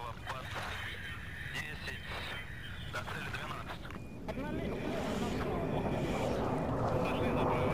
направо, под 10, до цели 12. Обнаружил, пошли направо.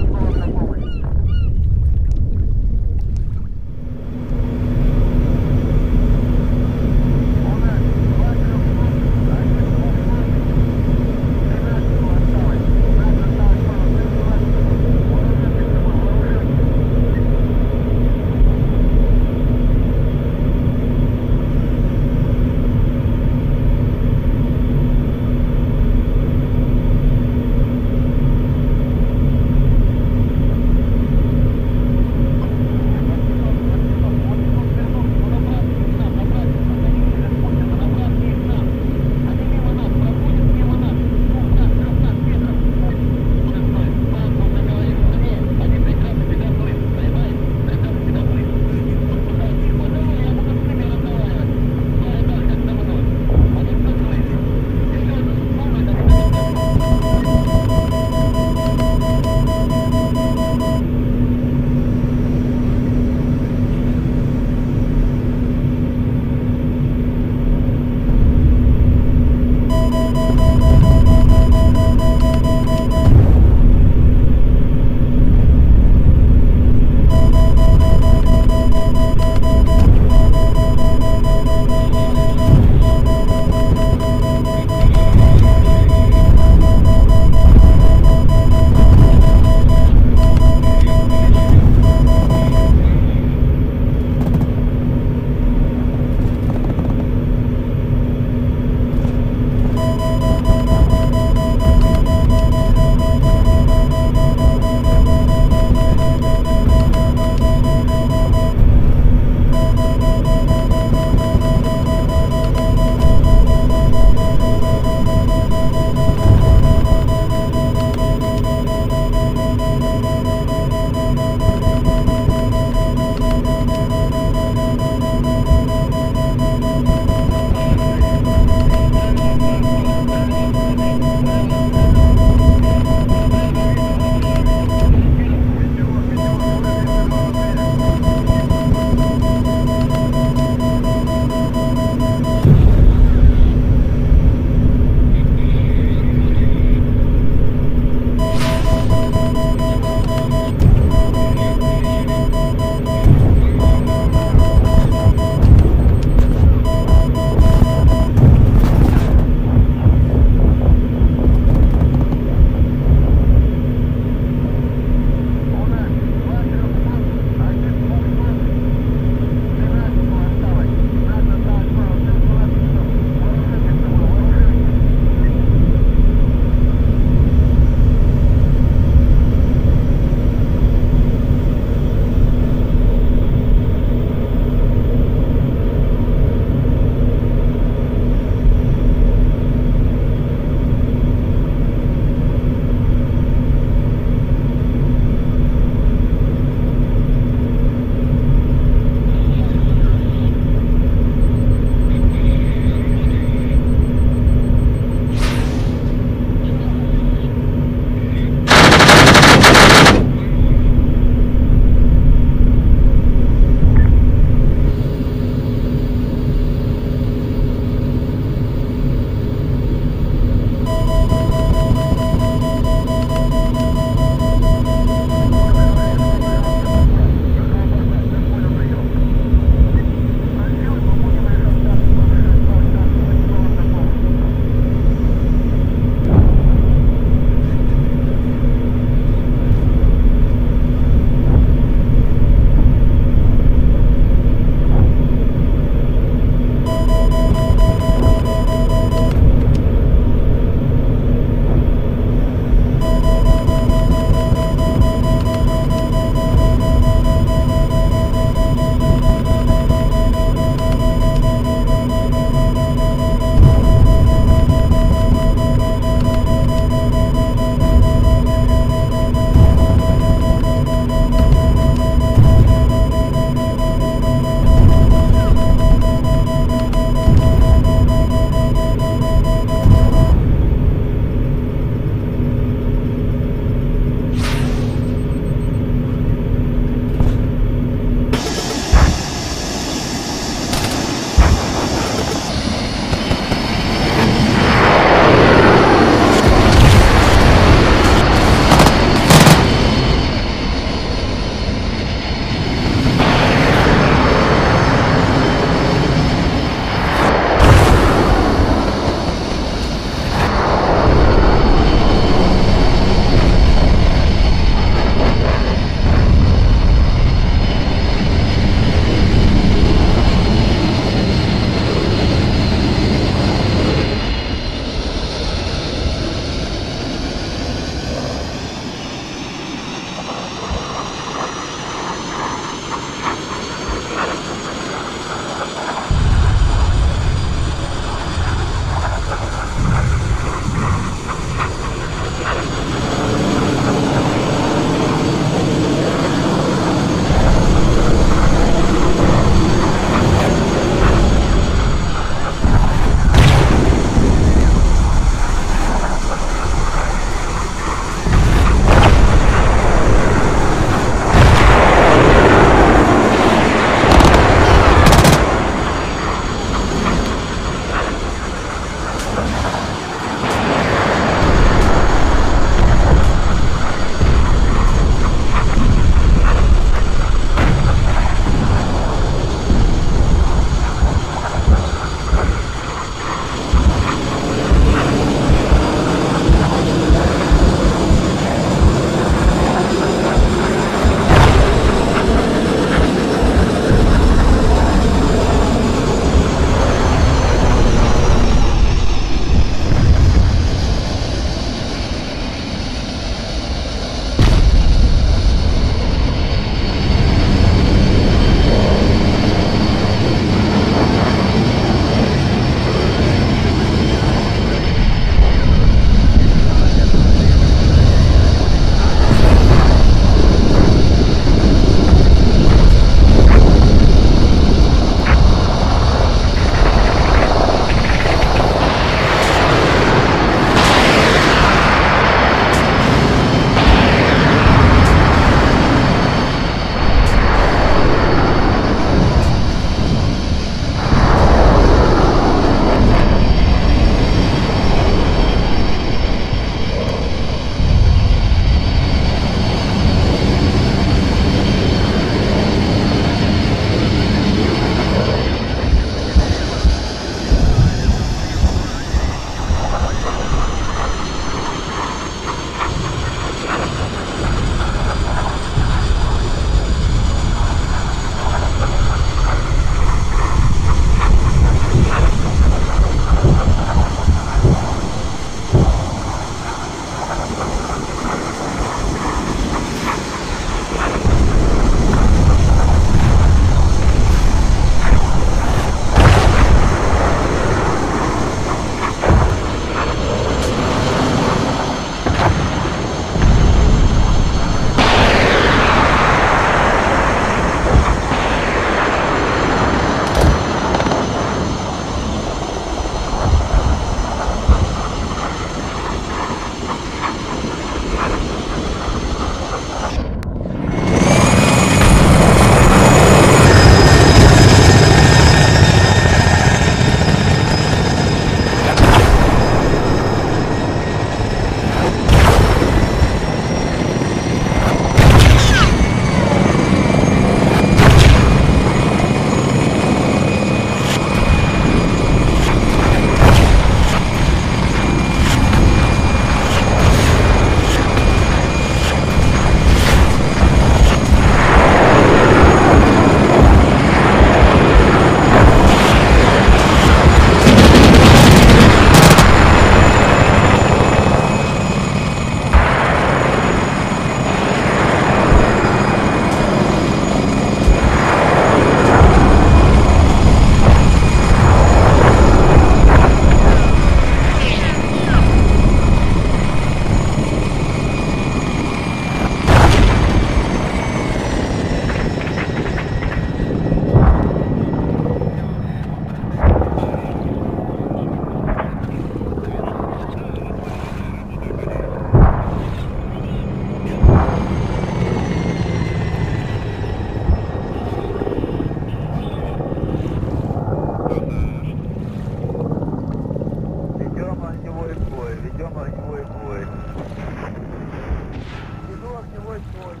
прикольно.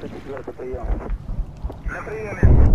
104 прием. На приеме.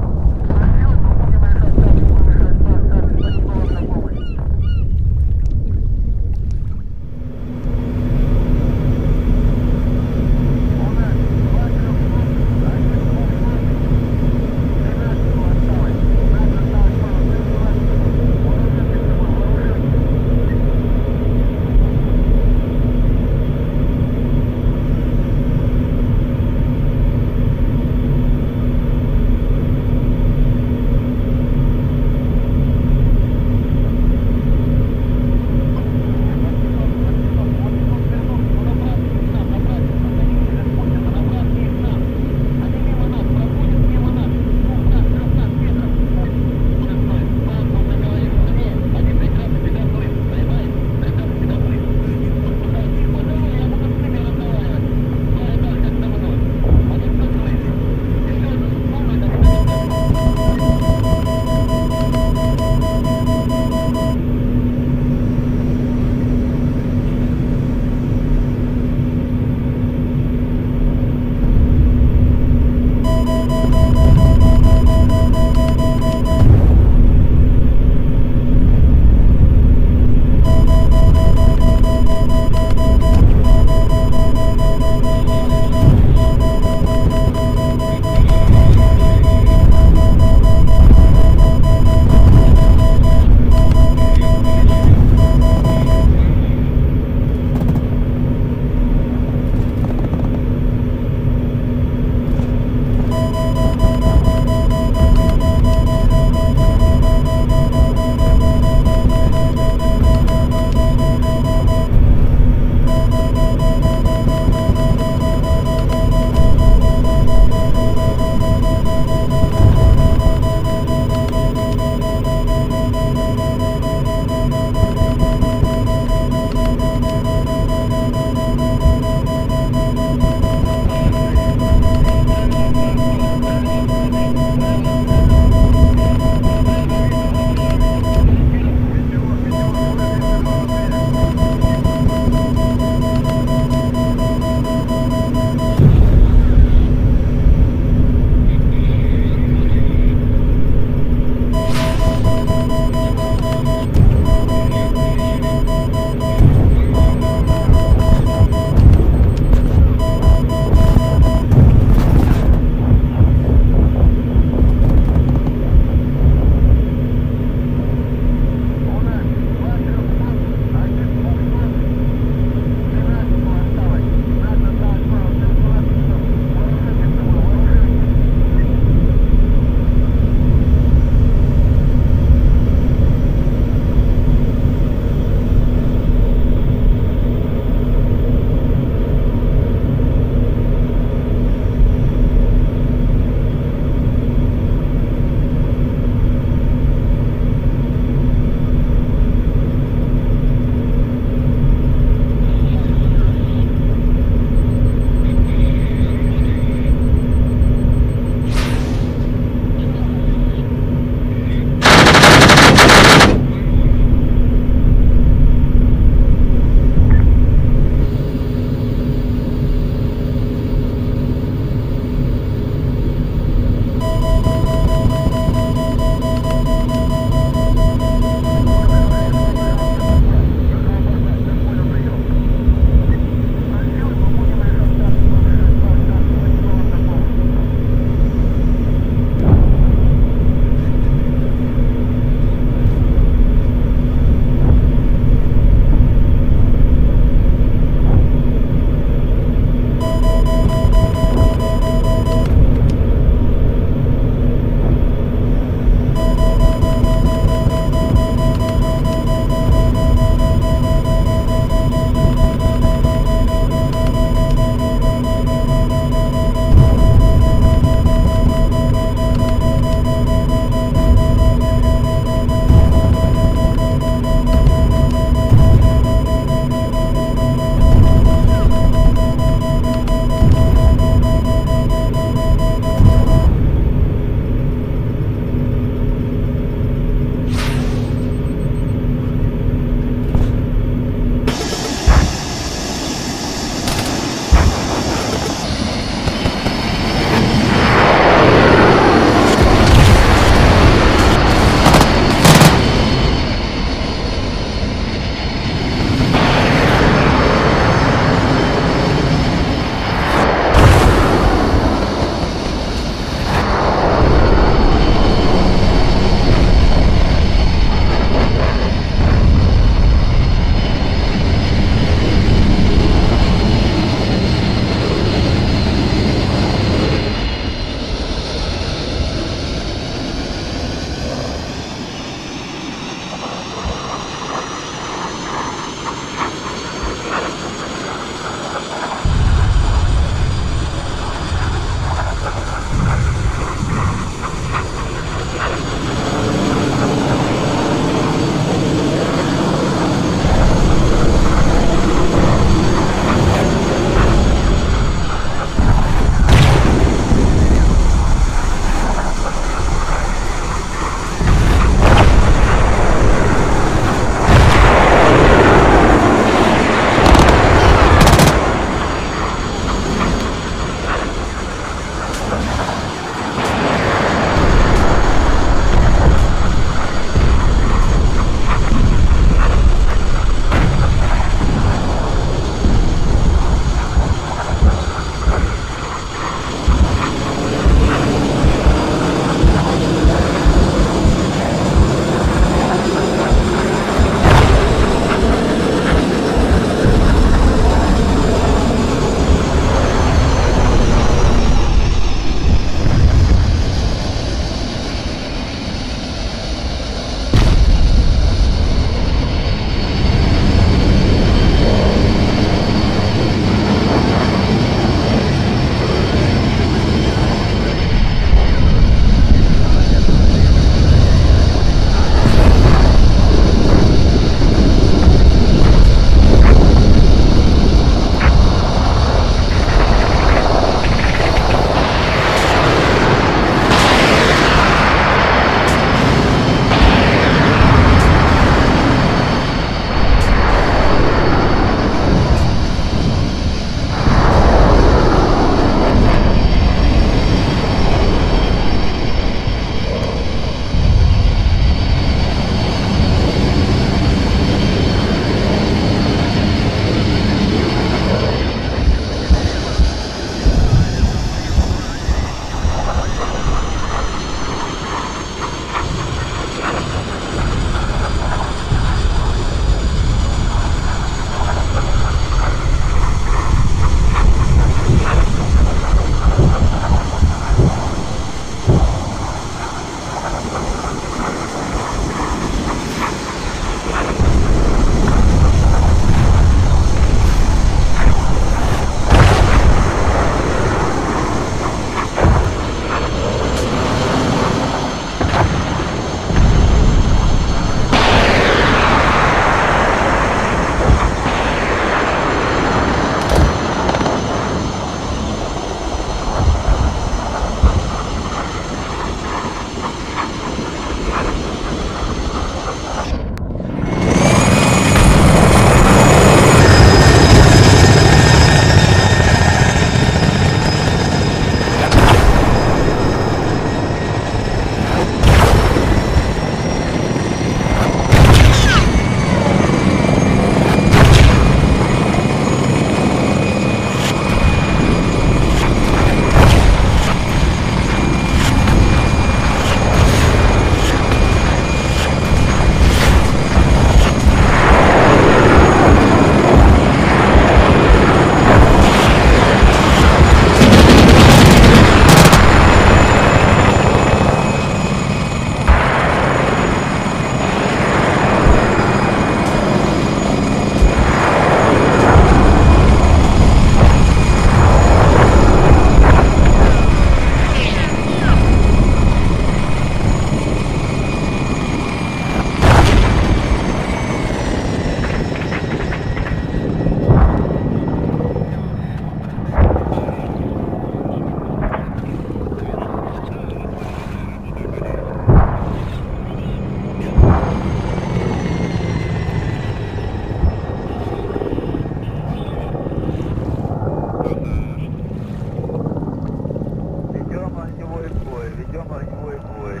ведем огневой бой.